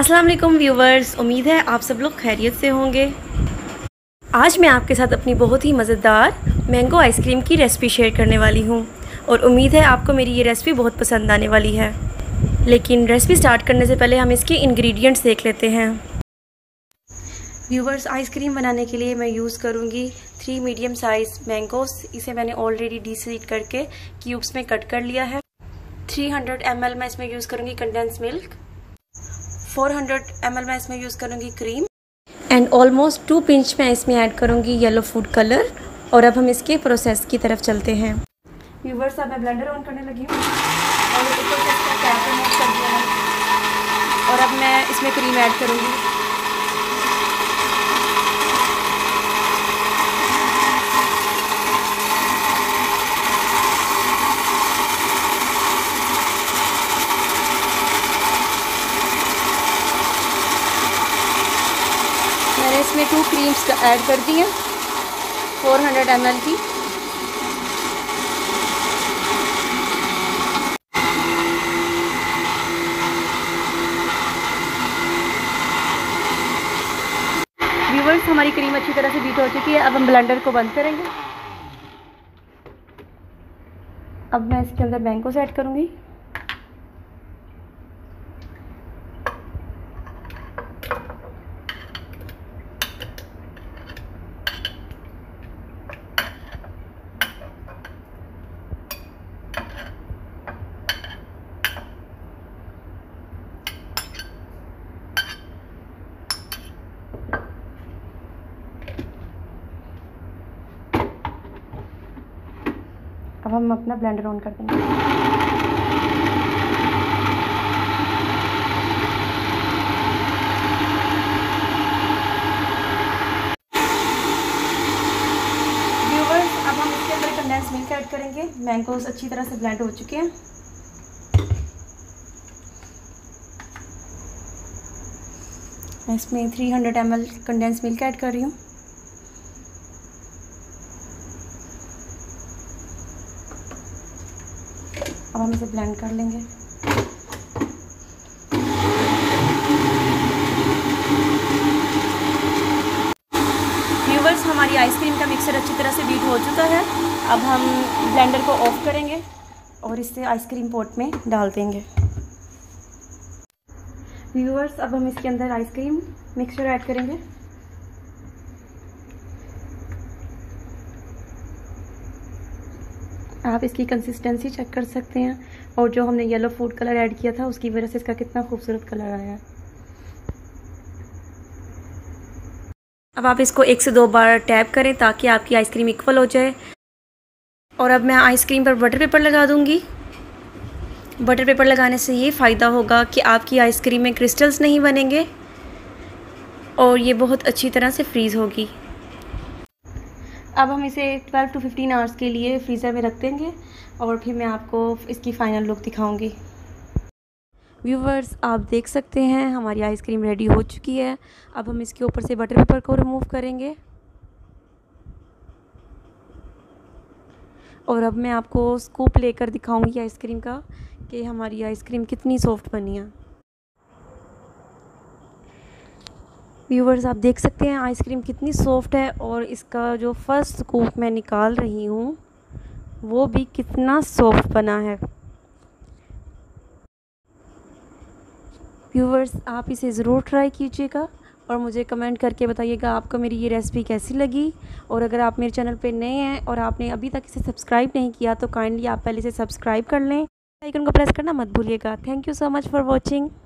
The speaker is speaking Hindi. अस्सलाम वालेकुम व्यूवर्स, उम्मीद है आप सब लोग खैरियत से होंगे। आज मैं आपके साथ अपनी बहुत ही मज़ेदार मैंगो आइसक्रीम की रेसिपी शेयर करने वाली हूँ और उम्मीद है आपको मेरी ये रेसिपी बहुत पसंद आने वाली है। लेकिन रेसिपी स्टार्ट करने से पहले हम इसके इंग्रेडिएंट्स देख लेते हैं। व्यूवर्स, आइसक्रीम बनाने के लिए मैं यूज़ करूँगी 3 मीडियम साइज़ मैंगोस। इसे मैंने ऑलरेडी डीसीड करके क्यूब्स में कट कर लिया है। 300 ml मैं इसमें यूज़ करूँगी कंडेंस मिल्क। 400 ml मैं इसमें यूज़ करूँगी क्रीम। एंड ऑलमोस्ट 2 पिंच मैं इसमें ऐड करूँगी येलो फूड कलर। और अब हम इसके प्रोसेस की तरफ चलते हैं। व्यूवर्स, अब मैं ब्लेंडर ऑन करने लगी हूँ और इसको इसका कैप रिमूव कर दिया है और अब मैं इसमें क्रीम ऐड करूँगी। मैंने इसमें 2 क्रीम्स ऐड कर दी हैं 400 ml की। व्यूवर्स, हमारी क्रीम अच्छी तरह से बीट हो चुकी है। अब हम ब्लेंडर को बंद करेंगे। अब मैं इसके अंदर मैंगोस ऐड करूँगी। अब हम अपना ब्लेंडर ऑन कर देंगे। व्यूवर्स, अब हम इसके अंदर कंडेंस मिल्क ऐड करेंगे। मैंगोस अच्छी तरह से ब्लेंड हो चुके हैं। मैं इसमें 300 ml कंडेंस मिल्क ऐड कर रही हूँ। अब हम इसे ब्लेंड कर लेंगे। व्यूवर्स, हमारी आइसक्रीम का मिक्सर अच्छी तरह से बीट हो चुका है। अब हम ब्लेंडर को ऑफ करेंगे और इसे आइसक्रीम पॉट में डाल देंगे। व्यूवर्स, अब हम इसके अंदर आइसक्रीम मिक्सचर ऐड करेंगे। आप इसकी कंसिस्टेंसी चेक कर सकते हैं और जो हमने येलो फूड कलर ऐड किया था उसकी वजह से इसका कितना खूबसूरत कलर आया है। अब आप इसको 1 से 2 बार टैप करें ताकि आपकी आइसक्रीम इक्वल हो जाए। और अब मैं आइसक्रीम पर बटर पेपर लगा दूंगी। बटर पेपर लगाने से ये फ़ायदा होगा कि आपकी आइसक्रीम में क्रिस्टल्स नहीं बनेंगे और ये बहुत अच्छी तरह से फ्रीज़ होगी। अब हम इसे 12 टू 15 आवर्स के लिए फ्रीज़र में रख देंगे और फिर मैं आपको इसकी फ़ाइनल लुक दिखाऊंगी। व्यूवर्स, आप देख सकते हैं हमारी आइसक्रीम रेडी हो चुकी है। अब हम इसके ऊपर से बटर पेपर को रिमूव करेंगे और अब मैं आपको स्कूप लेकर दिखाऊंगी आइसक्रीम का कि हमारी आइसक्रीम कितनी सॉफ्ट बनी है। व्यूवर्स, आप देख सकते हैं आइसक्रीम कितनी सॉफ्ट है और इसका जो फर्स्ट स्कूप मैं निकाल रही हूँ वो भी कितना सॉफ्ट बना है। व्यूवर्स, आप इसे ज़रूर ट्राई कीजिएगा और मुझे कमेंट करके बताइएगा आपको मेरी ये रेसिपी कैसी लगी। और अगर आप मेरे चैनल पे नए हैं और आपने अभी तक इसे सब्सक्राइब नहीं किया तो काइंडली आप पहले इसे सब्सक्राइब कर लें। आइकन को प्रेस करना मत भूलिएगा। Thank you so much for watching.